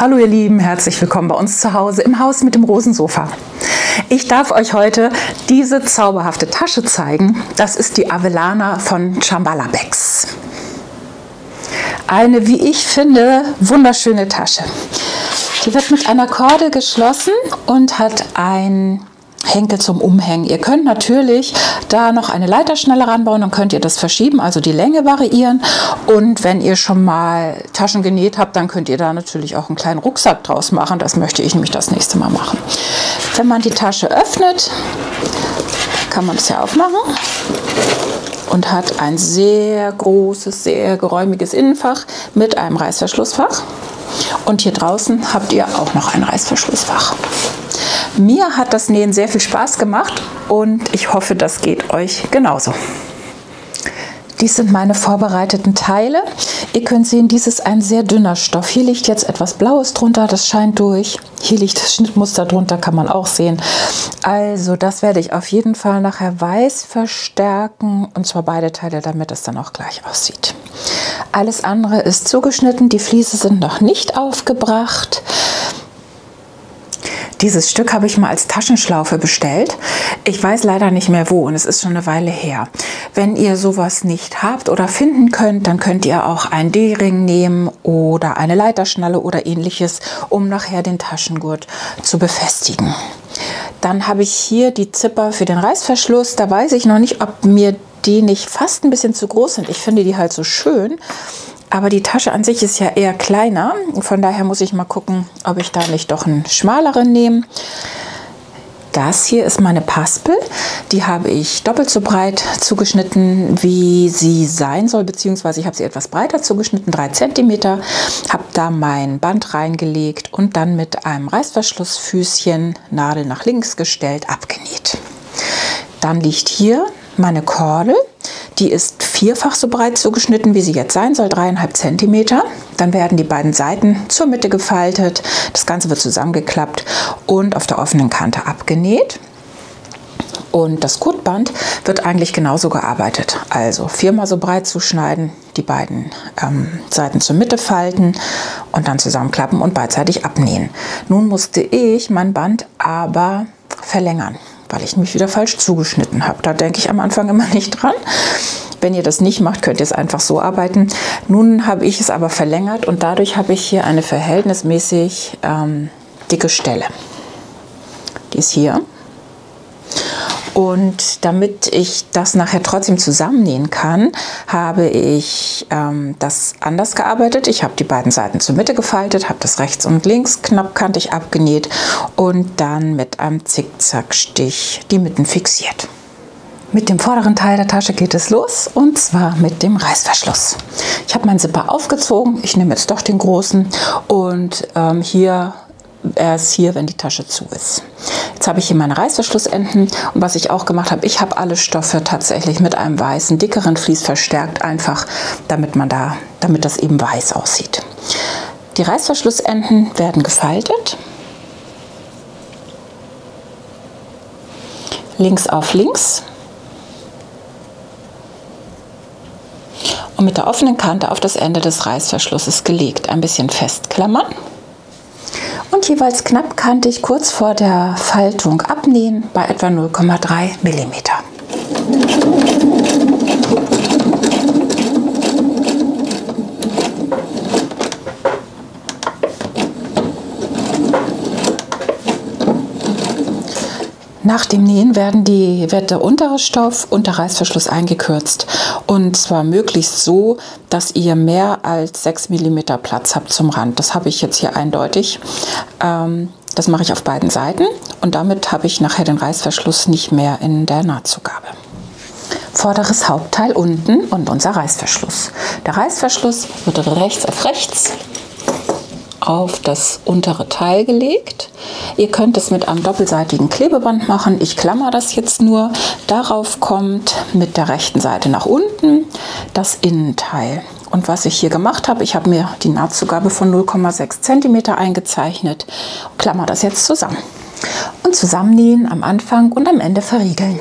Hallo ihr Lieben, herzlich willkommen bei uns zu Hause im Haus mit dem Rosensofa. Ich darf euch heute diese zauberhafte Tasche zeigen. Das ist die Avellana von Shamballabags. Eine, wie ich finde, wunderschöne Tasche. Die wird mit einer Korde geschlossen und hat ein Henkel zum Umhängen. Ihr könnt natürlich da noch eine Leiterschnalle ranbauen, dann könnt ihr das verschieben, also die Länge variieren. Und wenn ihr schon mal Taschen genäht habt, dann könnt ihr da natürlich auch einen kleinen Rucksack draus machen. Das möchte ich nämlich das nächste Mal machen. Wenn man die Tasche öffnet, kann man es ja aufmachen und hat ein sehr großes, sehr geräumiges Innenfach mit einem Reißverschlussfach. Und hier draußen habt ihr auch noch ein Reißverschlussfach. Mir hat das Nähen sehr viel Spaß gemacht und ich hoffe, das geht euch genauso. Dies sind meine vorbereiteten Teile. Ihr könnt sehen, dies ist ein sehr dünner Stoff. Hier liegt jetzt etwas Blaues drunter, das scheint durch. Hier liegt das Schnittmuster drunter, kann man auch sehen. Also das werde ich auf jeden Fall nachher weiß verstärken, und zwar beide Teile, damit es dann auch gleich aussieht. Alles andere ist zugeschnitten, die Fliese sind noch nicht aufgebracht. Dieses Stück habe ich mal als Taschenschlaufe bestellt. Ich weiß leider nicht mehr wo und es ist schon eine Weile her. Wenn ihr sowas nicht habt oder finden könnt, dann könnt ihr auch einen D-Ring nehmen oder eine Leiterschnalle oder ähnliches, um nachher den Taschengurt zu befestigen. Dann habe ich hier die Zipper für den Reißverschluss. Da weiß ich noch nicht, ob mir die nicht fast ein bisschen zu groß sind. Ich finde die halt so schön. Aber die Tasche an sich ist ja eher kleiner, von daher muss ich mal gucken, ob ich da nicht doch einen schmaleren nehme. Das hier ist meine Paspel, die habe ich doppelt so breit zugeschnitten, wie sie sein soll, beziehungsweise ich habe sie etwas breiter zugeschnitten, 3 cm, habe da mein Band reingelegt und dann mit einem Reißverschlussfüßchen Nadel nach links gestellt, abgenäht. Dann liegt hier meine Kordel. Die ist vierfach so breit zugeschnitten, wie sie jetzt sein soll, 3,5 cm. Dann werden die beiden Seiten zur Mitte gefaltet. Das Ganze wird zusammengeklappt und auf der offenen Kante abgenäht. Und das Gurtband wird eigentlich genauso gearbeitet. Also viermal so breit zuschneiden, die beiden Seiten zur Mitte falten und dann zusammenklappen und beidseitig abnähen. Nun musste ich mein Band aber verlängern, weil ich mich wieder falsch zugeschnitten habe. Da denke ich am Anfang immer nicht dran. Wenn ihr das nicht macht, könnt ihr es einfach so arbeiten. Nun habe ich es aber verlängert und dadurch habe ich hier eine verhältnismäßig dicke Stelle. Die ist hier. Und damit ich das nachher trotzdem zusammennähen kann, habe ich das anders gearbeitet. Ich habe die beiden Seiten zur Mitte gefaltet, habe das rechts und links knappkantig abgenäht und dann mit einem Zickzackstich die Mitten fixiert. Mit dem vorderen Teil der Tasche geht es los, und zwar mit dem Reißverschluss. Ich habe meinen Zipper aufgezogen, ich nehme jetzt doch den großen, und erst hier, wenn die Tasche zu ist. Jetzt habe ich hier meine Reißverschlussenden, und was ich auch gemacht habe, ich habe alle Stoffe tatsächlich mit einem weißen, dickeren Vlies verstärkt, einfach damit das eben weiß aussieht. Die Reißverschlussenden werden gefaltet. Links auf links. Und mit der offenen Kante auf das Ende des Reißverschlusses gelegt. Ein bisschen festklammern. Und jeweils knappkantig kurz vor der Faltung abnähen bei etwa 0,3 mm. Nach dem Nähen wird der untere Stoff und der Reißverschluss eingekürzt, und zwar möglichst so, dass ihr mehr als 6 mm Platz habt zum Rand. Das habe ich jetzt hier eindeutig. Das mache ich auf beiden Seiten und damit habe ich nachher den Reißverschluss nicht mehr in der Nahtzugabe. Vorderes Hauptteil unten und unser Reißverschluss. Der Reißverschluss wird rechts auf rechts auf das untere Teil gelegt. Ihr könnt es mit einem doppelseitigen Klebeband machen. Ich klammer das jetzt nur. Darauf kommt mit der rechten Seite nach unten das Innenteil. Und was ich hier gemacht habe, ich habe mir die Nahtzugabe von 0,6 cm eingezeichnet. Klammer das jetzt zusammen. Und zusammennähen am Anfang und am Ende verriegeln.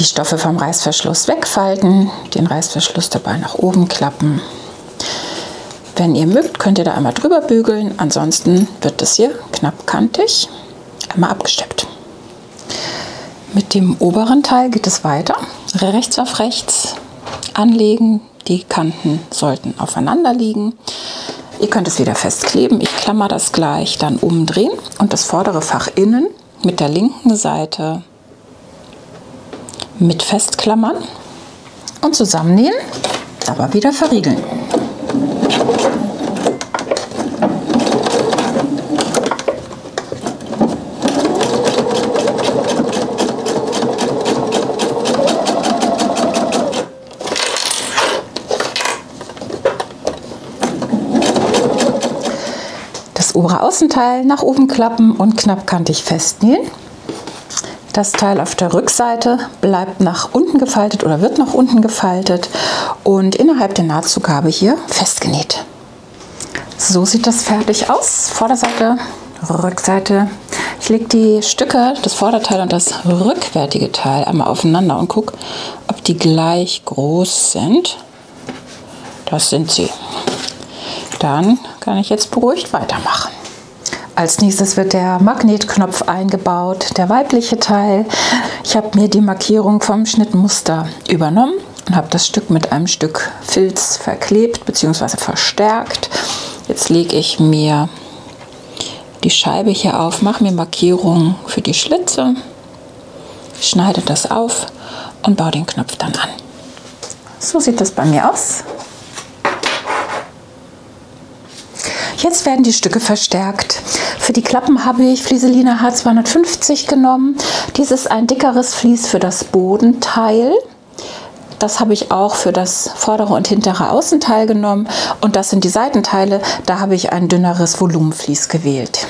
die Stoffe vom Reißverschluss wegfalten, den Reißverschluss dabei nach oben klappen. Wenn ihr mögt, könnt ihr da einmal drüber bügeln, ansonsten wird das hier knappkantig einmal abgesteppt. Mit dem oberen Teil geht es weiter, rechts auf rechts anlegen, die Kanten sollten aufeinander liegen. Ihr könnt es wieder festkleben, ich klammer das gleich, dann umdrehen und das vordere Fach innen mit der linken Seite mit festklammern und zusammennähen, aber wieder verriegeln. Das obere Außenteil nach oben klappen und knappkantig festnähen. Das Teil auf der Rückseite bleibt nach unten gefaltet oder wird nach unten gefaltet und innerhalb der Nahtzugabe hier festgenäht. So sieht das fertig aus. Vorderseite, Rückseite. Ich lege die Stücke, das Vorderteil und das rückwärtige Teil einmal aufeinander und gucke, ob die gleich groß sind. Das sind sie. Dann kann ich jetzt beruhigt weitermachen. Als nächstes wird der Magnetknopf eingebaut, der weibliche Teil. Ich habe mir die Markierung vom Schnittmuster übernommen und habe das Stück mit einem Stück Filz verklebt bzw. verstärkt. Jetzt lege ich mir die Scheibe hier auf, mache mir Markierungen für die Schlitze, schneide das auf und baue den Knopf dann an. So sieht das bei mir aus. Jetzt werden die Stücke verstärkt. Für die Klappen habe ich Vlieseline H250 genommen. Dies ist ein dickeres Vlies für das Bodenteil. Das habe ich auch für das vordere und hintere Außenteil genommen. Und das sind die Seitenteile. Da habe ich ein dünneres Volumenvlies gewählt.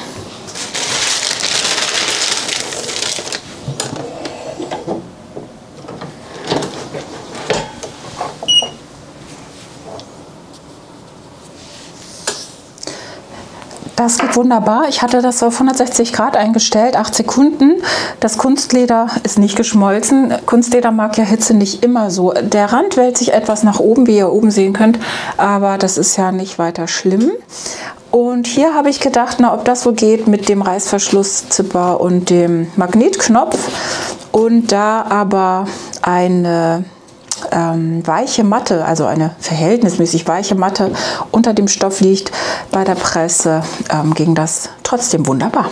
Das geht wunderbar. Ich hatte das auf 160 Grad eingestellt, 8 Sekunden. Das Kunstleder ist nicht geschmolzen. Kunstleder mag ja Hitze nicht immer so. Der Rand wälzt sich etwas nach oben, wie ihr oben sehen könnt, aber das ist ja nicht weiter schlimm. Und hier habe ich gedacht, na, ob das so geht mit dem Reißverschlusszipper und dem Magnetknopf. Und da aber eine weiche Matte, also eine verhältnismäßig weiche Matte unter dem Stoff liegt, bei der Presse ging das trotzdem wunderbar.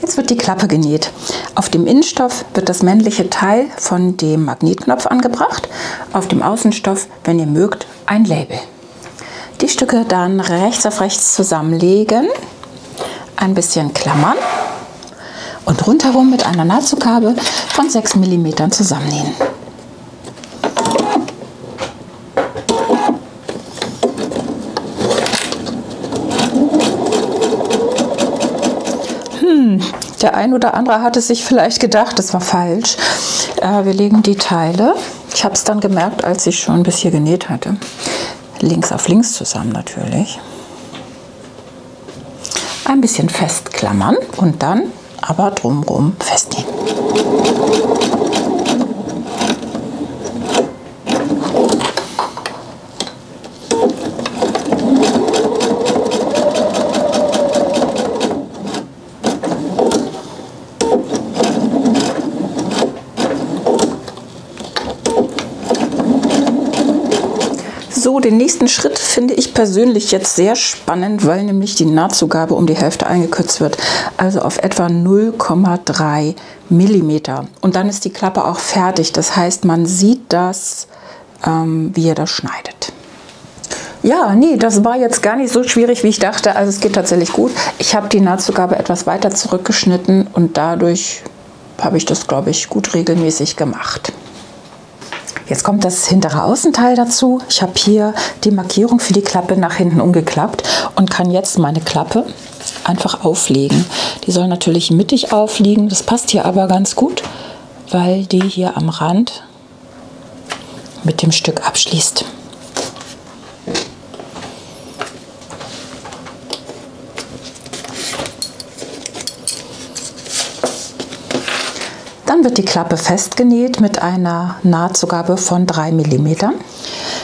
Jetzt wird die Klappe genäht. Auf dem Innenstoff wird das männliche Teil von dem Magnetknopf angebracht, auf dem Außenstoff, wenn ihr mögt, ein Label. Die Stücke dann rechts auf rechts zusammenlegen, ein bisschen klammern und rundherum mit einer Nahtzugabe von 6 mm zusammennähen. Der ein oder andere hatte sich vielleicht gedacht, das war falsch. Wir legen die Teile, ich habe es dann gemerkt, als ich schon bis hier genäht hatte, links auf links zusammen natürlich. Ein bisschen festklammern und dann aber drumherum festnähen. So, den nächsten Schritt finde ich persönlich jetzt sehr spannend, weil nämlich die Nahtzugabe um die Hälfte eingekürzt wird, also auf etwa 0,3 mm. Und dann ist die Klappe auch fertig, das heißt, man sieht das, wie ihr das schneidet. Ja, nee, das war jetzt gar nicht so schwierig, wie ich dachte, also es geht tatsächlich gut. Ich habe die Nahtzugabe etwas weiter zurückgeschnitten und dadurch habe ich das, glaube ich, gut regelmäßig gemacht. Jetzt kommt das hintere Außenteil dazu. Ich habe hier die Markierung für die Klappe nach hinten umgeklappt und kann jetzt meine Klappe einfach auflegen. Die soll natürlich mittig aufliegen, das passt hier aber ganz gut, weil die hier am Rand mit dem Stück abschließt. Dann Dann wird die Klappe festgenäht mit einer Nahtzugabe von 3 mm.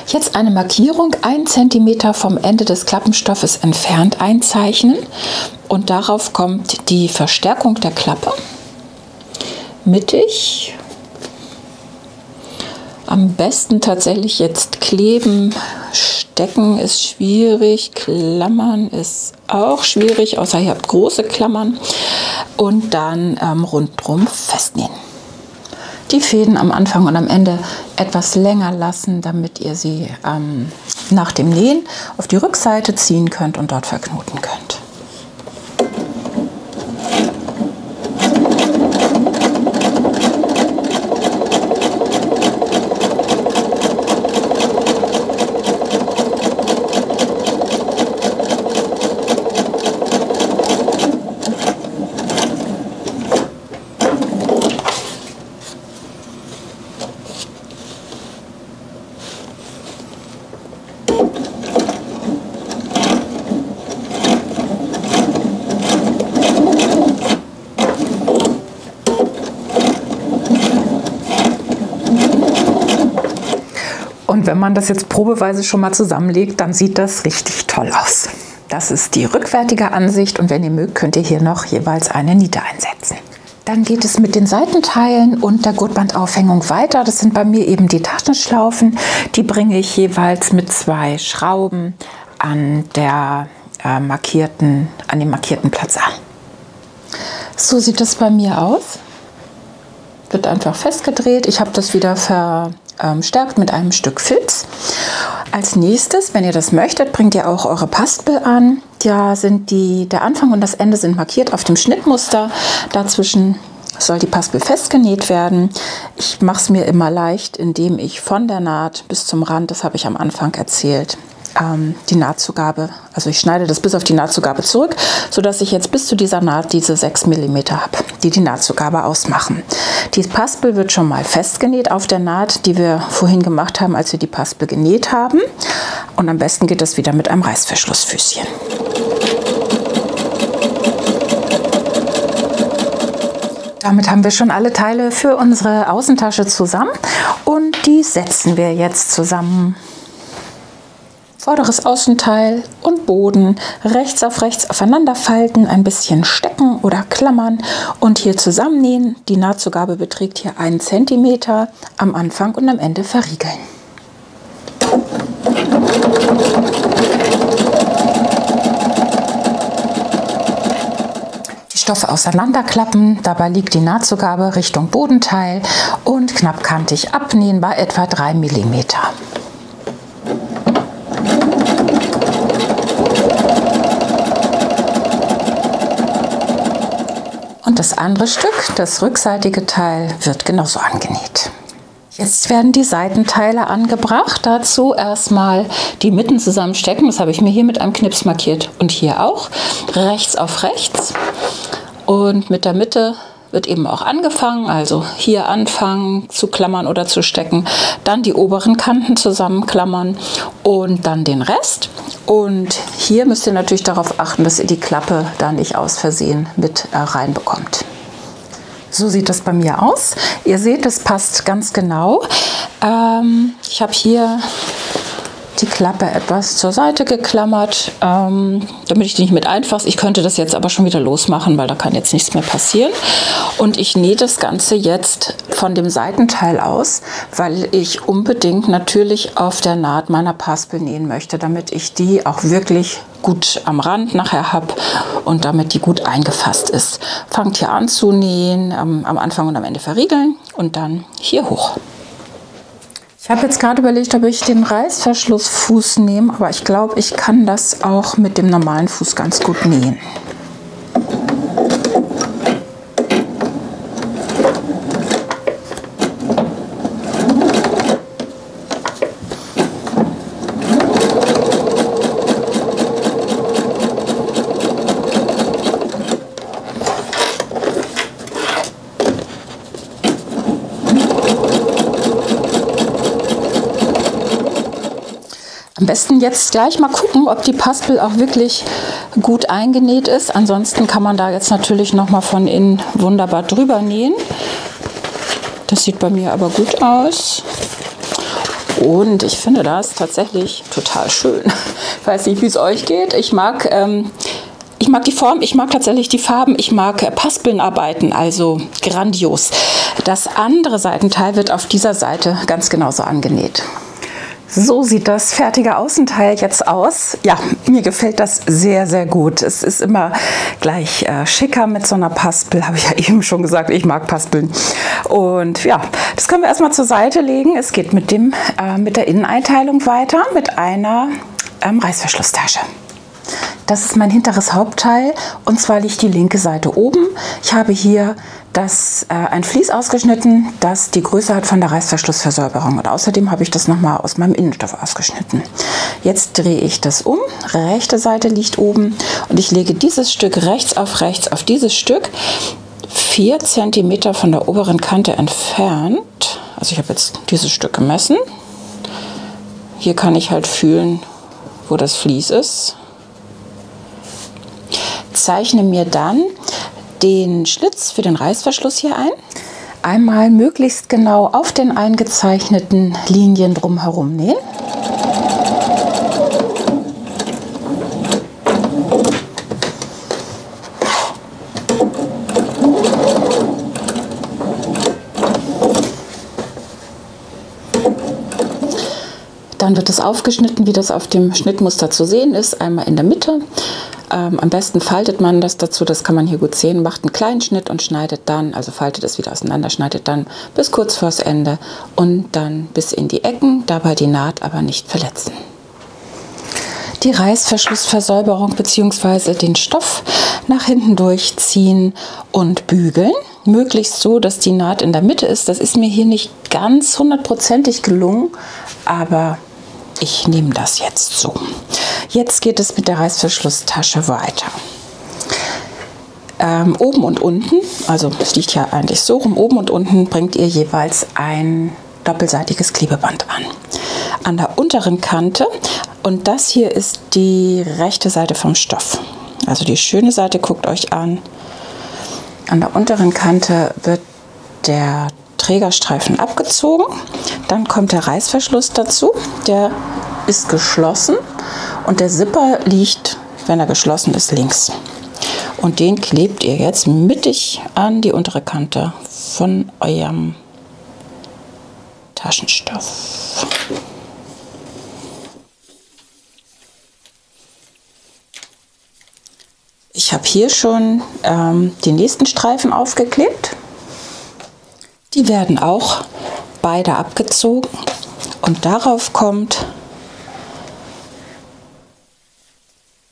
Jetzt eine Markierung 1 cm vom Ende des Klappenstoffes entfernt einzeichnen und darauf kommt die Verstärkung der Klappe mittig. Am besten tatsächlich jetzt kleben, stecken ist schwierig, Klammern ist auch schwierig, außer ihr habt große Klammern. Und dann rundherum festnähen. Die Fäden am Anfang und am Ende etwas länger lassen, damit ihr sie nach dem Nähen auf die Rückseite ziehen könnt und dort verknoten könnt. Wenn man das jetzt probeweise schon mal zusammenlegt, dann sieht das richtig toll aus. Das ist die rückwärtige Ansicht und wenn ihr mögt, könnt ihr hier noch jeweils eine Niete einsetzen. Dann geht es mit den Seitenteilen und der Gurtbandaufhängung weiter. Das sind bei mir eben die Taschenschlaufen. Die bringe ich jeweils mit 2 Schrauben an dem markierten Platz an. So sieht das bei mir aus. Wird einfach festgedreht. Ich habe das wieder verstärkt mit einem Stück Filz. Als nächstes, wenn ihr das möchtet, bringt ihr auch eure Paspel an. Da sind der Anfang und das Ende sind markiert auf dem Schnittmuster. Dazwischen soll die Paspel festgenäht werden. Ich mache es mir immer leicht, indem ich von der Naht bis zum Rand, das habe ich am Anfang erzählt, die Nahtzugabe, also ich schneide das bis auf die Nahtzugabe zurück, sodass ich jetzt bis zu dieser Naht diese 6 mm habe, die Nahtzugabe ausmachen. Die Paspel wird schon mal festgenäht auf der Naht, die wir vorhin gemacht haben, als wir die Paspel genäht haben. Und am besten geht das wieder mit einem Reißverschlussfüßchen. Damit haben wir schon alle Teile für unsere Außentasche zusammen und die setzen wir jetzt zusammen. Vorderes Außenteil und Boden rechts auf rechts aufeinander falten, ein bisschen stecken oder klammern und hier zusammennähen. Die Nahtzugabe beträgt hier 1 cm am Anfang und am Ende verriegeln. Die Stoffe auseinanderklappen, dabei liegt die Nahtzugabe Richtung Bodenteil und knappkantig abnähen bei etwa 3 mm. Das andere Stück, das rückseitige Teil, wird genauso angenäht. Jetzt werden die Seitenteile angebracht. Dazu erstmal die Mitten zusammenstecken. Das habe ich mir hier mit einem Knips markiert und hier auch. Rechts auf rechts. Und mit der Mitte wird eben auch angefangen. Also hier anfangen zu klammern oder zu stecken. Dann die oberen Kanten zusammenklammern und dann den Rest. Und hier müsst ihr natürlich darauf achten, dass ihr die Klappe da nicht aus Versehen mit reinbekommt. So sieht das bei mir aus. Ihr seht, es passt ganz genau. Ich habe hier die Klappe etwas zur Seite geklammert, damit ich die nicht mit einfasse. Ich könnte das jetzt aber schon wieder losmachen, weil da kann jetzt nichts mehr passieren. Und ich nähe das Ganze jetzt von dem Seitenteil aus, weil ich unbedingt natürlich auf der Naht meiner Paspel nähen möchte, damit ich die auch wirklich gut am Rand nachher habe und damit die gut eingefasst ist. Fangt hier an zu nähen, am Anfang und am Ende verriegeln und dann hier hoch. Ich habe jetzt gerade überlegt, ob ich den Reißverschlussfuß nehme, aber ich glaube, ich kann das auch mit dem normalen Fuß ganz gut nähen. Am besten jetzt gleich mal gucken, ob die Paspel auch wirklich gut eingenäht ist. Ansonsten kann man da jetzt natürlich noch mal von innen wunderbar drüber nähen. Das sieht bei mir aber gut aus. Und ich finde das tatsächlich total schön. Ich weiß nicht, wie es euch geht. Ich mag die Form, ich mag tatsächlich die Farben, ich mag Paspelnarbeiten, also grandios. Das andere Seitenteil wird auf dieser Seite ganz genauso angenäht. So sieht das fertige Außenteil jetzt aus. Ja, mir gefällt das sehr, sehr gut. Es ist immer gleich schicker mit so einer Paspel. Habe ich ja eben schon gesagt, ich mag Paspeln. Und ja, das können wir erstmal zur Seite legen. Es geht mit der Inneneinteilung weiter, mit einer Reißverschlusstasche. Das ist mein hinteres Hauptteil, und zwar liegt die linke Seite oben. Ich habe hier ein Vlies ausgeschnitten, das die Größe hat von der Reißverschlussversäuberung. Und außerdem habe ich das nochmal aus meinem Innenstoff ausgeschnitten. Jetzt drehe ich das um, rechte Seite liegt oben und ich lege dieses Stück rechts auf dieses Stück, 4 cm von der oberen Kante entfernt. Also ich habe jetzt dieses Stück gemessen. Hier kann ich halt fühlen, wo das Vlies ist. Zeichne mir dann den Schlitz für den Reißverschluss hier ein. Einmal möglichst genau auf den eingezeichneten Linien drumherum nähen. Dann wird es aufgeschnitten, wie das auf dem Schnittmuster zu sehen ist, einmal in der Mitte. Am besten faltet man das dazu, das kann man hier gut sehen, macht einen kleinen Schnitt und schneidet dann, also faltet es wieder auseinander, schneidet dann bis kurz vors Ende und dann bis in die Ecken, dabei die Naht aber nicht verletzen. Die Reißverschlussversäuberung bzw. den Stoff nach hinten durchziehen und bügeln. Möglichst so, dass die Naht in der Mitte ist. Das ist mir hier nicht ganz hundertprozentig gelungen, aber ich nehme das jetzt so. Jetzt geht es mit der Reißverschlusstasche weiter. Oben und unten, also es liegt ja eigentlich so rum, oben und unten bringt ihr jeweils ein doppelseitiges Klebeband an. An der unteren Kante, und das hier ist die rechte Seite vom Stoff. Also die schöne Seite, guckt euch an. An der unteren Kante wird der Trägerstreifen abgezogen. Dann kommt der Reißverschluss dazu. Der ist geschlossen und der Zipper liegt, wenn er geschlossen ist, links. Und den klebt ihr jetzt mittig an die untere Kante von eurem Taschenstoff. Ich habe hier schon die nächsten Streifen aufgeklebt. Die werden auch beide abgezogen und darauf kommt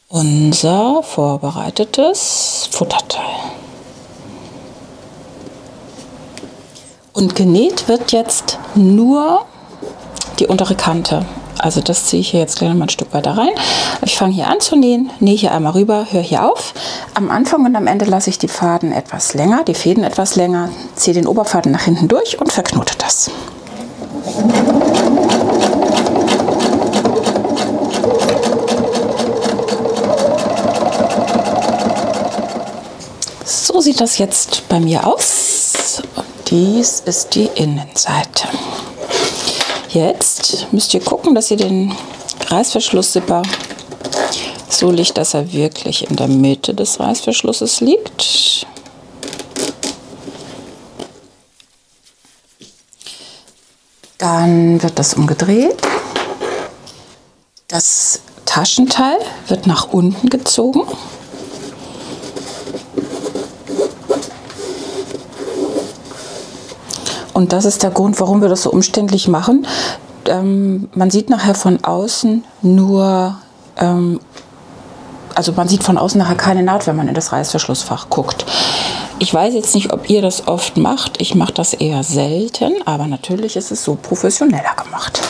unser vorbereitetes Futterteil. Und genäht wird jetzt nur die untere Kante. Also das ziehe ich hier jetzt gleich noch mal ein Stück weiter rein. Ich fange hier an zu nähen, nähe hier einmal rüber, höre hier auf. Am Anfang und am Ende lasse ich die Fäden etwas länger, ziehe den Oberfaden nach hinten durch und verknote das. So sieht das jetzt bei mir aus. Dies ist die Innenseite. Jetzt müsst ihr gucken, dass ihr den Reißverschlusszipper so legt, dass er wirklich in der Mitte des Reißverschlusses liegt. Dann wird das umgedreht. Das Taschenteil wird nach unten gezogen. Und das ist der Grund, warum wir das so umständlich machen. Man sieht nachher von außen nur, also man sieht von außen nachher keine Naht, wenn man in das Reißverschlussfach guckt. Ich weiß jetzt nicht, ob ihr das oft macht. Ich mache das eher selten, aber natürlich ist es so professioneller gemacht.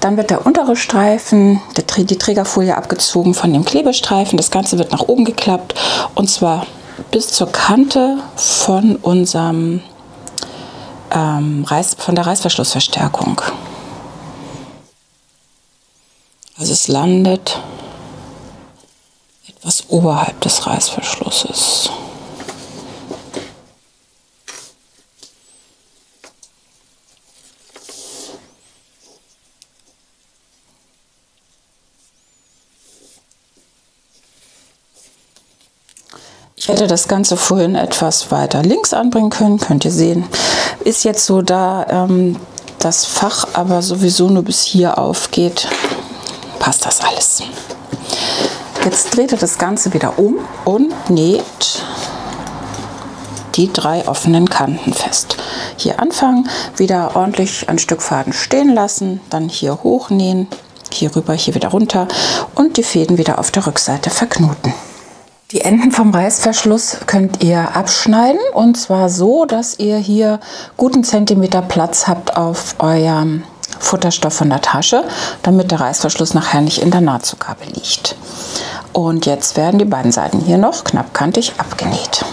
Dann wird der untere Streifen, die Trägerfolie abgezogen von dem Klebestreifen. Das Ganze wird nach oben geklappt und zwar bis zur Kante von unserem von der Reißverschlussverstärkung. Also es landet etwas oberhalb des Reißverschlusses. Ich hätte das Ganze vorhin etwas weiter links anbringen können, könnt ihr sehen. Ist jetzt so, da das Fach aber sowieso nur bis hier aufgeht, passt das alles. Jetzt dreht ihr das Ganze wieder um und näht die drei offenen Kanten fest. Hier anfangen, wieder ordentlich ein Stück Faden stehen lassen, dann hier hochnähen, hier rüber, hier wieder runter und die Fäden wieder auf der Rückseite verknoten. Die Enden vom Reißverschluss könnt ihr abschneiden, und zwar so, dass ihr hier guten Zentimeter Platz habt auf eurem Futterstoff von der Tasche, damit der Reißverschluss nachher nicht in der Nahtzugabe liegt. Und jetzt werden die beiden Seiten hier noch knappkantig abgenäht.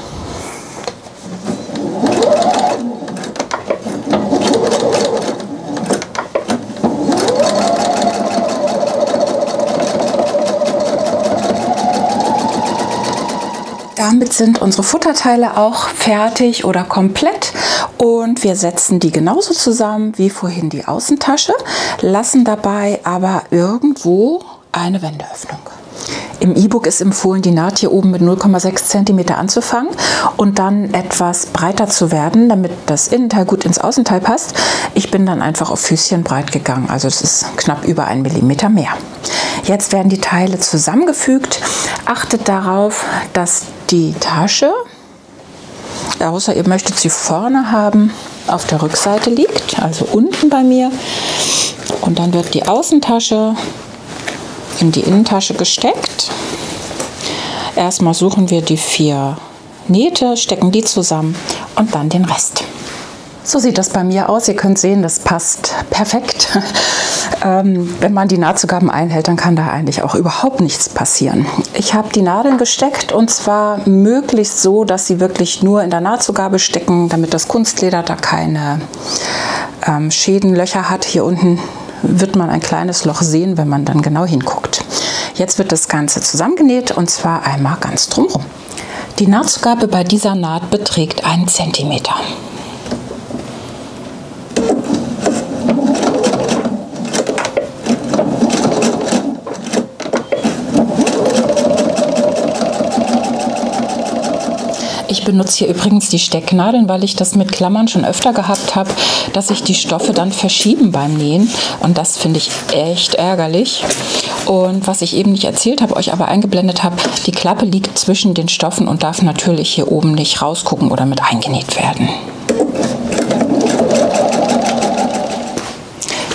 Damit sind unsere Futterteile auch fertig oder komplett, und wir setzen die genauso zusammen wie vorhin die Außentasche, lassen dabei aber irgendwo eine Wendeöffnung. Im E-Book ist empfohlen, die Naht hier oben mit 0,6 cm anzufangen und dann etwas breiter zu werden, damit das Innenteil gut ins Außenteil passt. Ich bin dann einfach auf Füßchen breit gegangen, also es ist knapp über 1 mm mehr. Jetzt werden die Teile zusammengefügt. Achtet darauf, dass die Tasche, außer ihr möchtet sie vorne haben, auf der Rückseite liegt, also unten bei mir. Und dann wird die Außentasche in die Innentasche gesteckt. Erstmal suchen wir die 4 Nähte, stecken die zusammen und dann den Rest. So sieht das bei mir aus. Ihr könnt sehen, das passt perfekt. Wenn man die Nahtzugaben einhält, dann kann da eigentlich auch überhaupt nichts passieren. Ich habe die Nadeln gesteckt, und zwar möglichst so, dass sie wirklich nur in der Nahtzugabe stecken, damit das Kunstleder da keine Schäden, Löcher hat. Hier unten wird man ein kleines Loch sehen, wenn man dann genau hinguckt. Jetzt wird das Ganze zusammengenäht, und zwar einmal ganz drumherum. Die Nahtzugabe bei dieser Naht beträgt 1 cm. Ich benutze hier übrigens die Stecknadeln, weil ich das mit Klammern schon öfter gehabt habe, dass sich die Stoffe dann verschieben beim Nähen, und das finde ich echt ärgerlich. Und was ich eben nicht erzählt habe, euch aber eingeblendet habe, die Klappe liegt zwischen den Stoffen und darf natürlich hier oben nicht rausgucken oder mit eingenäht werden.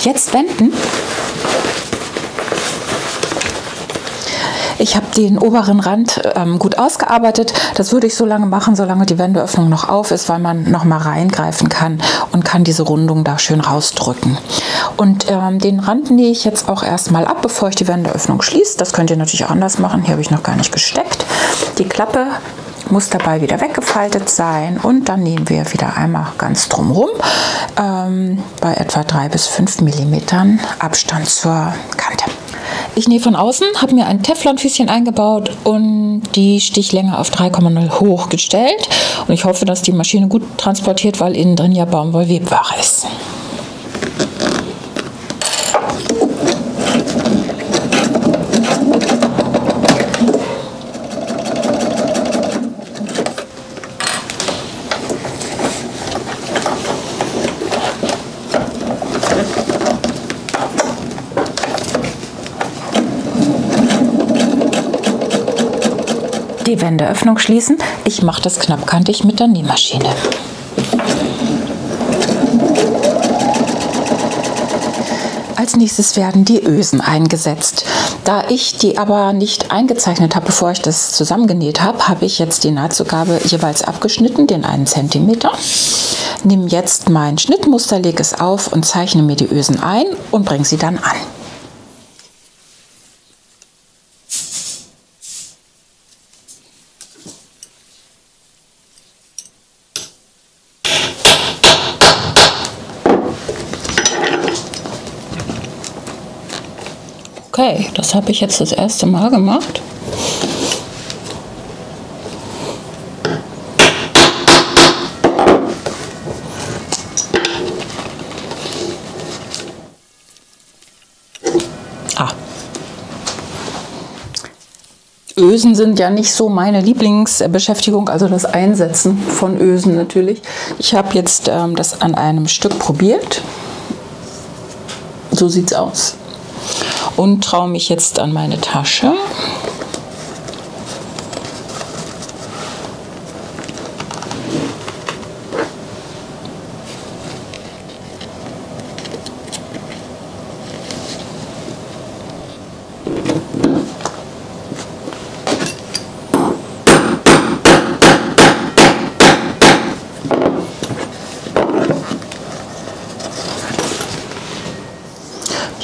Jetzt wenden. Ich habe den oberen Rand gut ausgearbeitet. Das würde ich so lange machen, solange die Wendeöffnung noch auf ist, weil man noch mal reingreifen kann und kann diese Rundung da schön rausdrücken. Und den Rand nähe ich jetzt auch erstmal ab, bevor ich die Wendeöffnung schließe. Das könnt ihr natürlich auch anders machen. Hier habe ich noch gar nicht gesteckt. Die Klappe muss dabei wieder weggefaltet sein, und dann nähen wir wieder einmal ganz drumherum bei etwa 3 bis 5 mm Abstand zur Kante. Ich nähe von außen, habe mir ein Teflonfüßchen eingebaut und die Stichlänge auf 3,0 hoch gestellt. Und ich hoffe, dass die Maschine gut transportiert, weil innen drin ja Baumwollwebware ist. Die Wendeöffnung schließen. Ich mache das knappkantig mit der Nähmaschine. Als nächstes werden die Ösen eingesetzt. Da ich die aber nicht eingezeichnet habe, bevor ich das zusammengenäht habe, habe ich jetzt die Nahtzugabe jeweils abgeschnitten, den 1 cm. Nehme jetzt mein Schnittmuster, lege es auf und zeichne mir die Ösen ein und bringe sie dann an. Okay, das habe ich jetzt das erste Mal gemacht. Ösen sind ja nicht so meine Lieblingsbeschäftigung, also das Einsetzen von Ösen natürlich. Ich habe jetzt das an einem Stück probiert. So sieht es aus. Und traue mich jetzt an meine Tasche.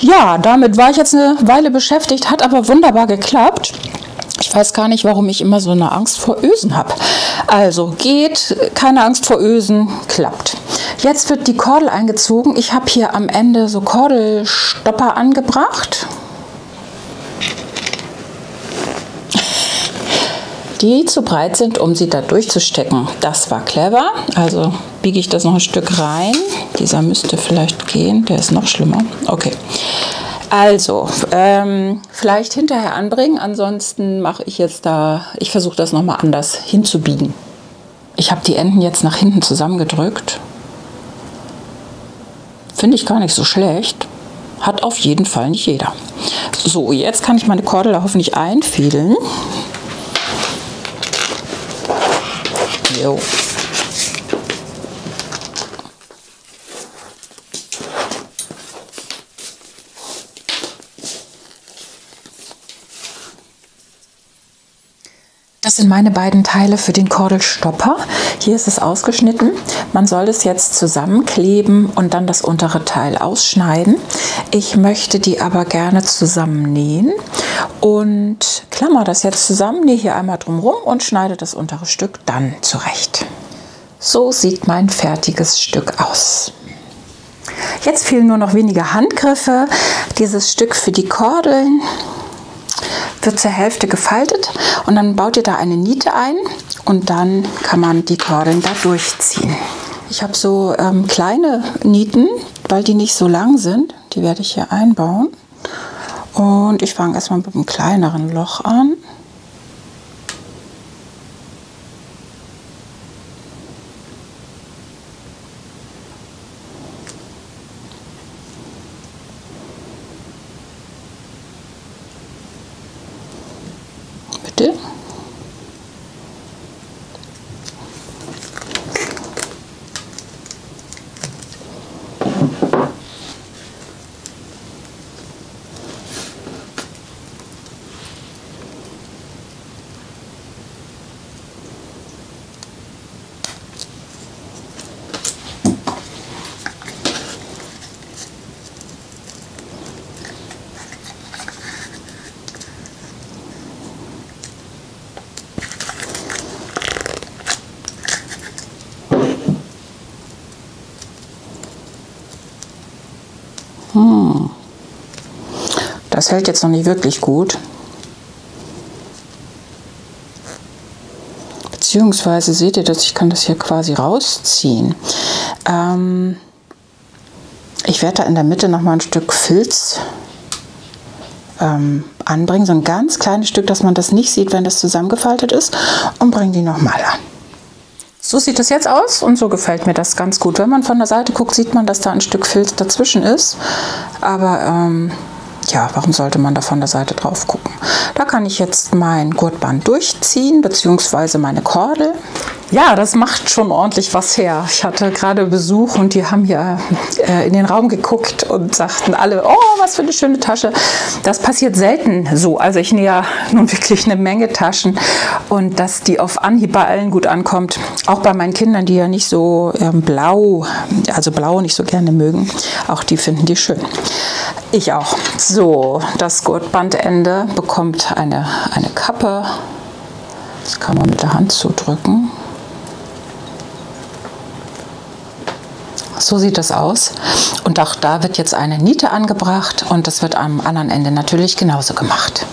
Ja, damit war ich jetzt eine Weile beschäftigt, hat aber wunderbar geklappt. Ich weiß gar nicht, warum ich immer so eine Angst vor Ösen habe. Also geht, keine Angst vor Ösen, klappt. Jetzt wird die Kordel eingezogen. Ich habe hier am Ende so Kordelstopper angebracht. Die zu breit sind, um sie da durchzustecken. Das war clever. Also biege ich das noch ein Stück rein. Dieser müsste vielleicht gehen. Der ist noch schlimmer. Okay. Also, vielleicht hinterher anbringen. Ansonsten mache ich jetzt da, ich versuche das nochmal anders hinzubiegen. Ich habe die Enden jetzt nach hinten zusammengedrückt. Finde ich gar nicht so schlecht. Hat auf jeden Fall nicht jeder. So, jetzt kann ich meine Kordel da hoffentlich einfädeln. Jo. Das sind meine beiden Teile für den Kordelstopper. Hier ist es ausgeschnitten. Man soll es jetzt zusammenkleben und dann das untere Teil ausschneiden. Ich möchte die aber gerne zusammennähen und klammer das jetzt zusammen, nähe hier einmal drumherum und schneide das untere Stück dann zurecht. So sieht mein fertiges Stück aus. Jetzt fehlen nur noch wenige Handgriffe. Dieses Stück für die Kordeln wird zur Hälfte gefaltet und dann baut ihr da eine Niete ein und dann kann man die Kordeln da durchziehen. Ich habe so kleine Nieten, weil die nicht so lang sind. Die werde ich hier einbauen und ich fange erstmal mit einem kleineren Loch an. Das hält jetzt noch nicht wirklich gut. Beziehungsweise seht ihr, dass ich kann das hier quasi rausziehen. Ich werde da in der Mitte noch mal ein Stück Filz anbringen, so ein ganz kleines Stück, dass man das nicht sieht, wenn das zusammengefaltet ist, und bringe die noch mal an. So sieht das jetzt aus und so gefällt mir das ganz gut. Wenn man von der Seite guckt, sieht man, dass da ein Stück Filz dazwischen ist. Aber ja, warum sollte man da von der Seite drauf gucken? Da kann ich jetzt mein Gurtband durchziehen, beziehungsweise meine Kordel. Ja, das macht schon ordentlich was her. Ich hatte gerade Besuch und die haben hier in den Raum geguckt und sagten alle, oh, was für eine schöne Tasche. Das passiert selten so. Also ich nähe ja nun wirklich eine Menge Taschen und dass die auf Anhieb bei allen gut ankommt. Auch bei meinen Kindern, die ja nicht so blau nicht so gerne mögen. Auch die finden die schön. Ich auch. So, das Gurtbandende bekommt eine Kappe. Das kann man mit der Hand zudrücken. So sieht das aus und auch da wird jetzt eine Niete angebracht und das wird am anderen Ende natürlich genauso gemacht.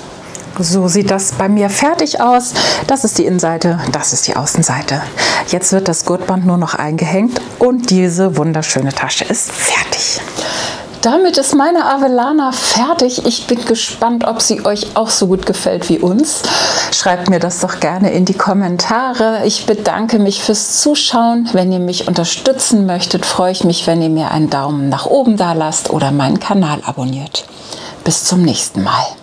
So sieht das bei mir fertig aus. Das ist die Innenseite, das ist die Außenseite. Jetzt wird das Gurtband nur noch eingehängt und diese wunderschöne Tasche ist fertig. Damit ist meine Avellana fertig. Ich bin gespannt, ob sie euch auch so gut gefällt wie uns. Schreibt mir das doch gerne in die Kommentare. Ich bedanke mich fürs Zuschauen. Wenn ihr mich unterstützen möchtet, freue ich mich, wenn ihr mir einen Daumen nach oben da lasst oder meinen Kanal abonniert. Bis zum nächsten Mal.